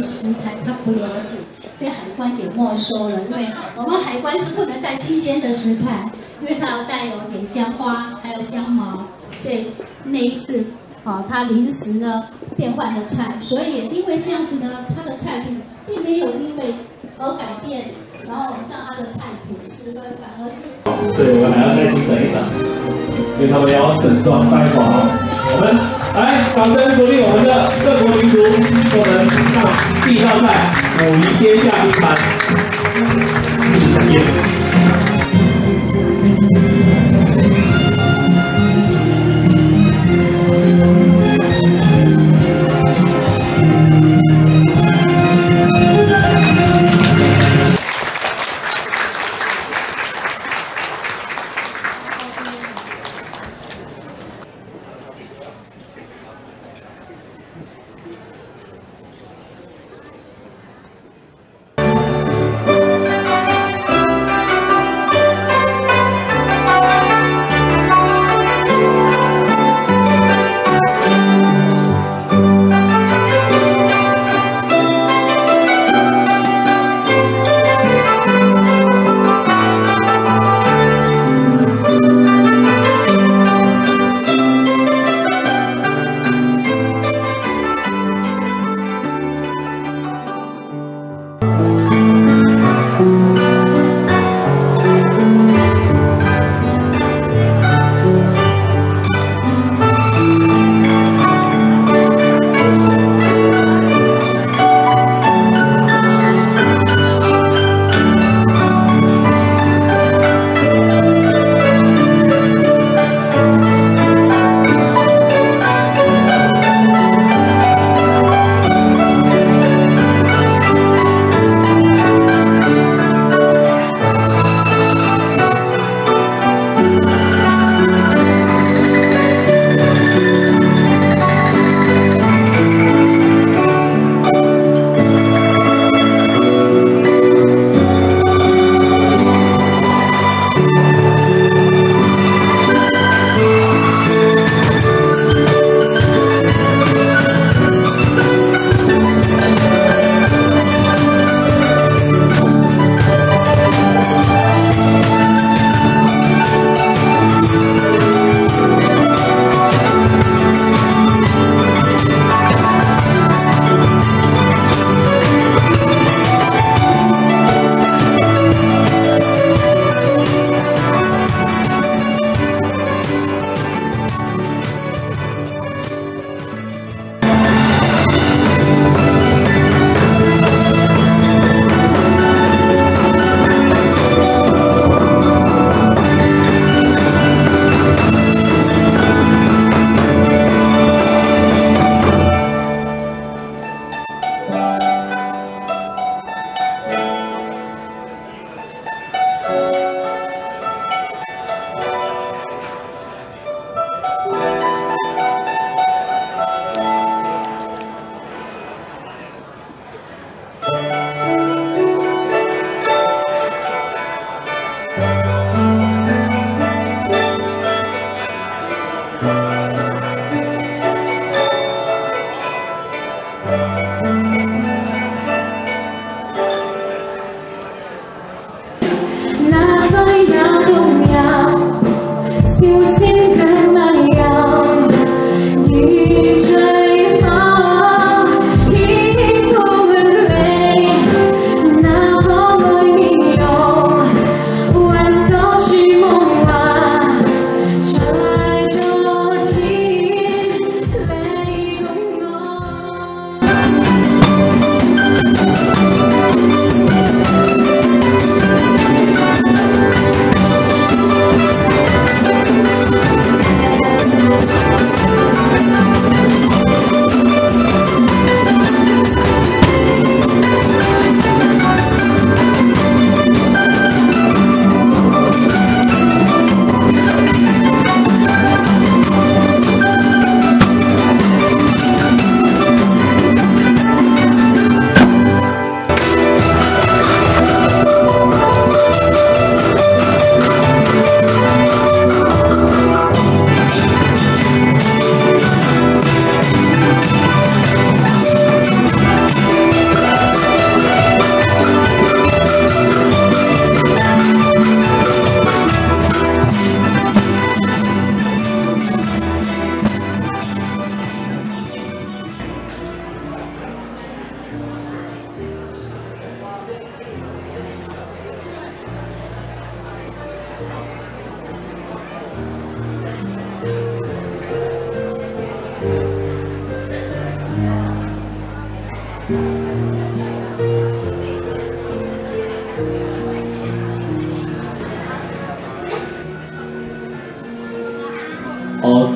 些食材他不了解，被海关给没收了。因为我们海关是不能带新鲜的食材，因为他要带有莲浆花，还有香茅，所以那一次。 哦，他临时呢变换了菜，所以因为这样子呢，他的菜品并没有因为而改变，然后让他的菜品失分，反而是。对，我们还要耐心等一等，因为他们要整装待发哦。我们来掌声鼓励我们的各国民族，我们让地道菜武夷天下名盘。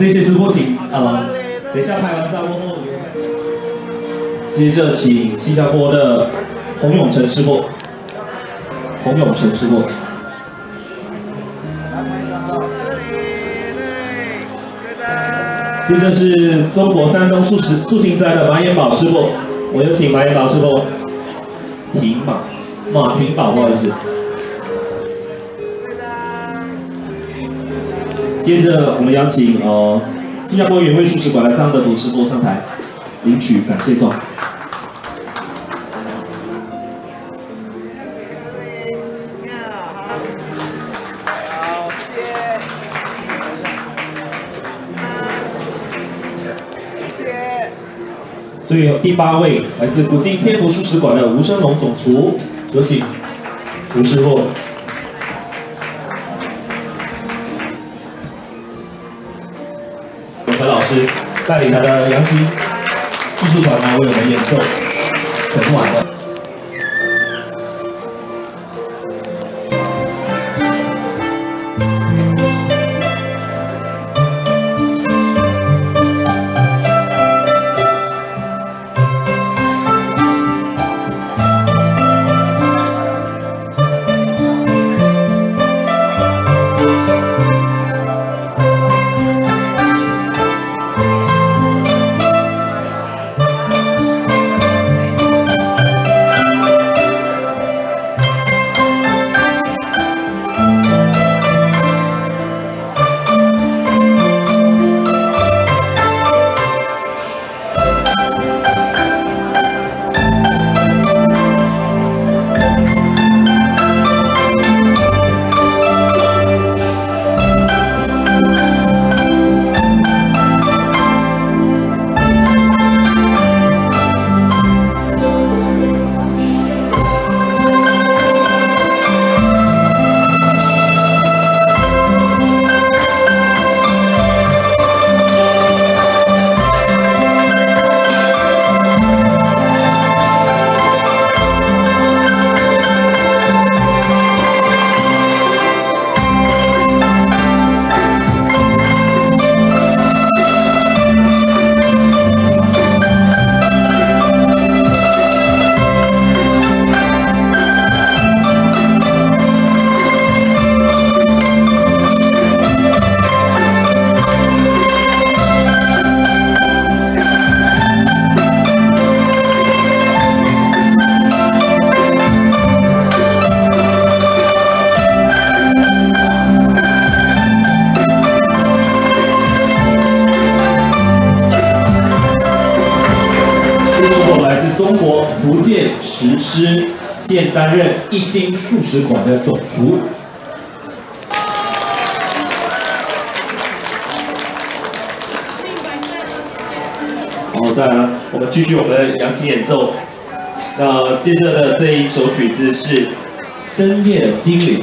这些直播请等一下拍完照过后，接着请新加坡的洪永城师傅，洪永城师傅。 接着是中国山东肃清斋的马延宝师傅，我有请马延宝师傅马廷宝，不好意思。接着我们邀请新加坡原味素食馆的张德福师傅上台领取感谢状。所以有第8位来自古晋天福素食馆的吴生龙总厨，有请吴师傅。何老师带领他的扬基艺术团来为我们演奏整晚的。 现担任一心素食馆的总厨。好，当然我们继续我们的扬基演奏。那接着的这一首曲子是《深夜精灵》。